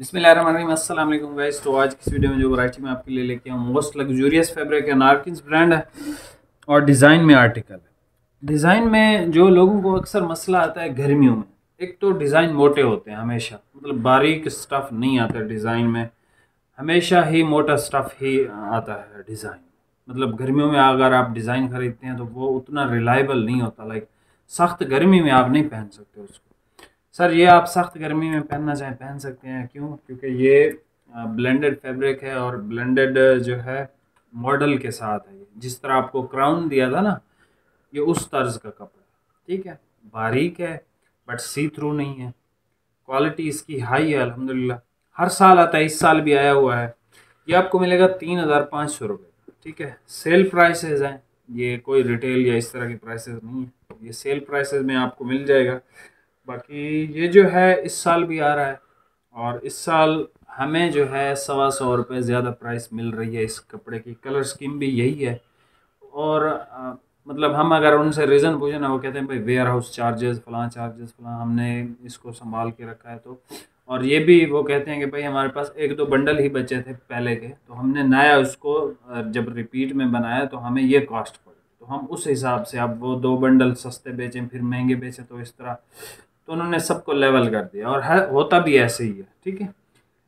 बिस्मिल्लाहिर्रहमानिर्रहीम, अस्सलाम वालेकुम गाइस। तो आज की वीडियो में जो वैरायटी मैं आपके लिए लेके आया हूँ, मोस्ट लग्जूरियस फैब्रिक है, नार्किन्स ब्रांड है और डिज़ाइन में आर्टिकल है। डिज़ाइन में जो लोगों को अक्सर मसला आता है गर्मियों में, एक तो डिज़ाइन मोटे होते हैं हमेशा, मतलब बारीक स्टफ़ नहीं आता डिज़ाइन में, हमेशा ही मोटा स्टफ़ ही आता है डिज़ाइन। मतलब गर्मियों में अगर आप डिज़ाइन ख़रीदते हैं तो वो उतना रिलायबल नहीं होता, लाइक सख्त गर्मी में आप नहीं पहन सकते उसको। सर ये आप सख्त गर्मी में पहनना चाहें पहन सकते हैं, क्यों? क्योंकि ये ब्लेंडेड फैब्रिक है और ब्लेंडेड जो है मॉडल के साथ है। जिस तरह आपको क्राउन दिया था ना, ये उस तर्ज का कपड़ा, ठीक है, बारीक है बट सी थ्रू नहीं है, क्वालिटी इसकी हाई है अल्हम्दुलिल्लाह। हर साल आता है, इस साल भी आया हुआ है। ये आपको मिलेगा 3,500 रुपये, ठीक है। सेल प्राइसेस हैं, ये कोई रिटेल या इस तरह की प्राइसेस नहीं है, ये सेल प्राइसेस में आपको मिल जाएगा। बाकी ये जो है इस साल भी आ रहा है और इस साल हमें जो है 125 रुपये ज़्यादा प्राइस मिल रही है इस कपड़े की। कलर स्कीम भी यही है और मतलब हम अगर उनसे रीज़न पूछे ना, वो कहते हैं भाई वेयर हाउस चार्जेस फलां हमने इसको संभाल के रखा है। तो और ये भी वो कहते हैं कि भाई हमारे पास 1-2 बंडल ही बचे थे पहले के, तो हमने नया उसको जब रिपीट में बनाया तो हमें ये कॉस्ट पड़ी, तो हम उस हिसाब से अब वो 2 बंडल सस्ते बेचें फिर महंगे बेचें, तो इस तरह तो उन्होंने सबको लेवल कर दिया और होता भी ऐसे ही है, ठीक है।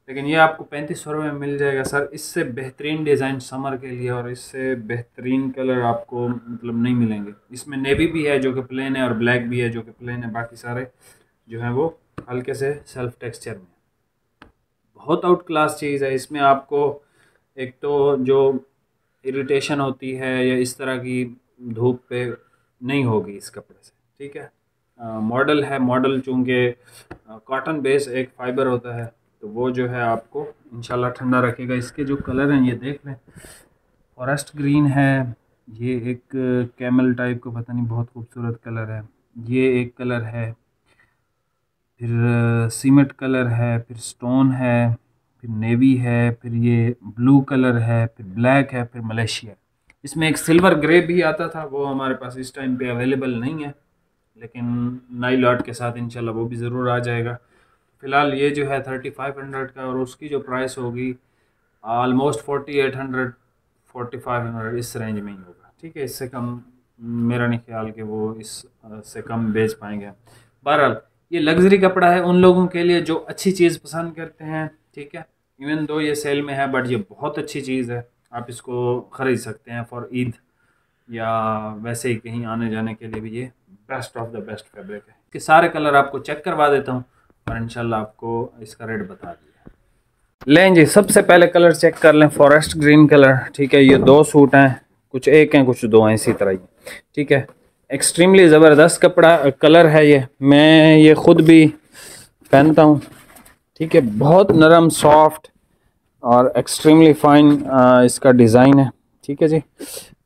लेकिन ये आपको 3500 रुपये में मिल जाएगा। सर इससे बेहतरीन डिज़ाइन समर के लिए और इससे बेहतरीन कलर आपको मतलब नहीं मिलेंगे। इसमें नेवी भी है जो कि प्लेन है और ब्लैक भी है जो कि प्लेन है, बाकी सारे जो हैं वो हल्के से सेल्फ टेक्सचर में। बहुत आउट क्लास चीज़ है। इसमें आपको एक तो जो इरिटेशन होती है या इस तरह की धूप पे नहीं होगी इस कपड़े से, ठीक है। मॉडल है, मॉडल चूँकि कॉटन बेस एक फ़ाइबर होता है, तो वो जो है आपको इंशाल्लाह ठंडा रखेगा। इसके जो कलर हैं ये देख लें, फॉरेस्ट ग्रीन है, ये एक कैमल टाइप का पता नहीं बहुत खूबसूरत कलर है, ये एक कलर है, फिर सीमेंट कलर है, फिर स्टोन है, फिर नेवी है, फिर ये ब्लू कलर है, फिर ब्लैक है, फिर मलेशिया। इसमें एक सिल्वर ग्रे भी आता था, वो हमारे पास इस टाइम पे अवेलेबल नहीं है, लेकिन नाइल आर्ट के साथ इंशाल्लाह वो भी ज़रूर आ जाएगा। फ़िलहाल ये जो है 3500 का और उसकी जो प्राइस होगी आलमोस्ट 4800 4500 इस रेंज में ही होगा, ठीक है। इससे कम मेरा नहीं ख्याल कि वो इससे कम बेच पाएंगे। बहरहाल ये लग्जरी कपड़ा है उन लोगों के लिए जो अच्छी चीज़ पसंद करते हैं, ठीक है। इवन दो ये सेल में है बट ये बहुत अच्छी चीज़ है, आप इसको ख़रीद सकते हैं फॉर ईद या वैसे ही कहीं आने जाने के लिए भी। ये best of the best fabric है। इसके सारे कलर आपको चेक करवा देता हूँ और इंशाल्लाह आपको इसका रेट बता दिया। लें जी, सबसे पहले कलर चेक कर लें, फॉरेस्ट ग्रीन कलर, ठीक है। ये 2 सूट हैं, कुछ एक हैं कुछ 2 हैं इसी तरह ही, ठीक है। एक्सट्रीमली ज़बरदस्त कपड़ा कलर है ये, मैं ये ख़ुद भी पहनता हूँ, ठीक है। बहुत नरम सॉफ्ट और एक्सट्रीमली फाइन इसका डिज़ाइन है, ठीक है जी।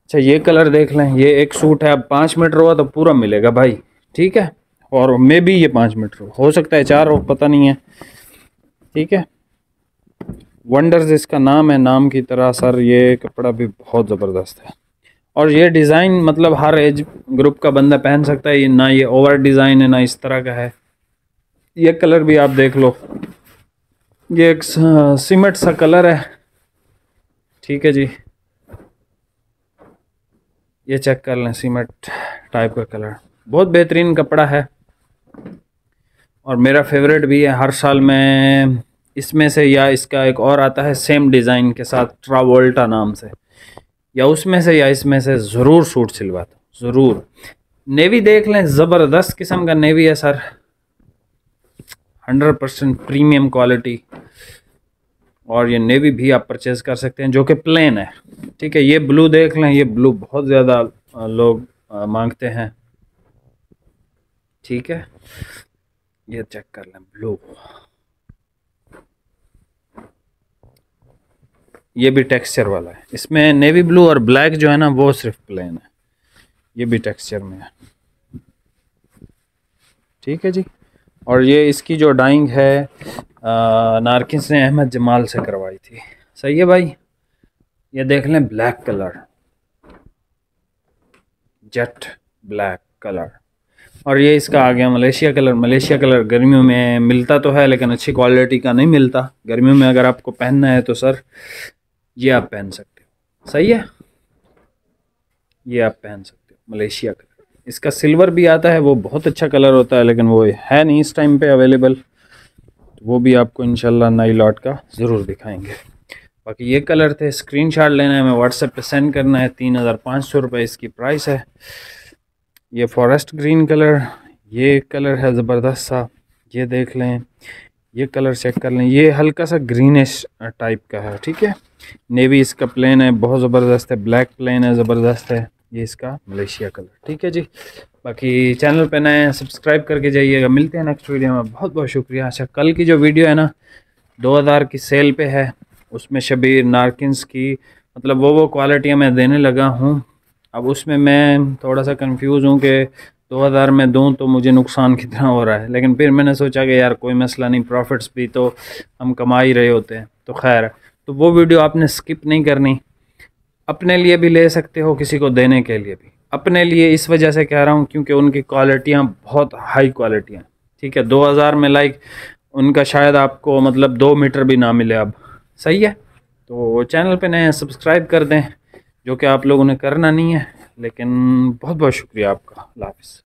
अच्छा ये कलर देख लें, ये एक सूट है, अब 5 मीटर हुआ तो पूरा मिलेगा भाई, ठीक है। और मे भी ये 5 मीटर हो सकता है 4 हो, पता नहीं है, ठीक है। वंडर्स इसका नाम है, नाम की तरह। सर ये कपड़ा भी बहुत ज़बरदस्त है और ये डिज़ाइन मतलब हर एज ग्रुप का बंदा पहन सकता है। ना ये ओवर डिज़ाइन है ना इस तरह का है। ये कलर भी आप देख लो, ये एक सीमेंट सा कलर है, ठीक है जी। ये चेक कर लें, सीमेंट टाइप का कलर, बहुत बेहतरीन कपड़ा है और मेरा फेवरेट भी है। हर साल मैं इसमें से या इसका एक और आता है सेम डिज़ाइन के साथ ट्रावोल्टा नाम से, या उसमें से या इसमें से ज़रूर सूट सिलवाता हूँ, ज़रूर। नेवी देख लें, ज़बरदस्त किस्म का नेवी है सर, 100% प्रीमियम क्वालिटी। और ये नेवी भी आप परचेज़ कर सकते हैं जो कि प्लेन है, ठीक है। ये ब्लू देख लें, ये ब्लू बहुत ज़्यादा लोग मांगते हैं, ठीक है। ये चेक कर लें, ब्लू, ये भी टेक्सचर वाला है। इसमें नेवी ब्लू और ब्लैक जो है ना वो सिर्फ प्लेन है, ये भी टेक्सचर में है, ठीक है जी। और ये इसकी जो डाइंग है नार्किन्स ने अहमद जमाल से करवाई थी, सही है भाई। ये देख लें, black colour, jet black colour, और ये इसका आ गया मलेशिया कलर। मलेशिया कलर गर्मियों में मिलता तो है लेकिन अच्छी क्वालिटी का नहीं मिलता। गर्मियों में अगर आपको पहनना है तो सर ये आप पहन सकते हो, सही है, ये आप पहन सकते हो मलेशिया कलर। इसका सिल्वर भी आता है, वो बहुत अच्छा कलर होता है लेकिन वो है नहीं इस टाइम पे अवेलेबल, तो वो भी आपको इंशाल्लाह नई लॉट का ज़रूर दिखाएंगे। बाकी ये कलर थे, स्क्रीनशॉट लेना है, हमें व्हाट्सएप पे सेंड करना है। 3500 रुपये इसकी प्राइस है। ये फॉरेस्ट ग्रीन कलर, ये कलर है ज़बरदस्त सा, ये देख लें, ये कलर चेक कर लें, ये हल्का सा ग्रीनिश टाइप का है, ठीक है। नेवी इसका प्लेन है, बहुत ज़बरदस्त है, ब्लैक प्लेन है, ज़बरदस्त है। ये इसका मलेशिया कलर, ठीक है जी। बाकी चैनल पे नए सब्सक्राइब करके जाइएगा। मिलते हैं नेक्स्ट वीडियो में, बहुत बहुत शुक्रिया। अच्छा, कल की जो वीडियो है ना 2000 की सेल पे है, उसमें शबीर नार्किन्स की मतलब वो क्वालिटियाँ मैं देने लगा हूँ। अब उसमें मैं थोड़ा सा कंफ्यूज हूँ कि 2000 में दूँ तो मुझे नुकसान कितना हो रहा है, लेकिन फिर मैंने सोचा कि यार कोई मसला नहीं, प्रॉफिट्स भी तो हम कमा ही रहे होते हैं। तो खैर, तो वो वीडियो आपने स्किप नहीं करनी, अपने लिए भी ले सकते हो, किसी को देने के लिए भी। अपने लिए इस वजह से कह रहा हूँ क्योंकि उनकी क्वालिटियाँ बहुत हाई क्वालिटियाँ, ठीक है। 2000 में लाइक उनका शायद आपको मतलब 2 मीटर भी ना मिले, अब सही है। तो चैनल पे नए सब्सक्राइब कर दें, जो कि आप लोगों ने करना नहीं है, लेकिन बहुत बहुत शुक्रिया आपका। अल्लाह हाफ़िज़।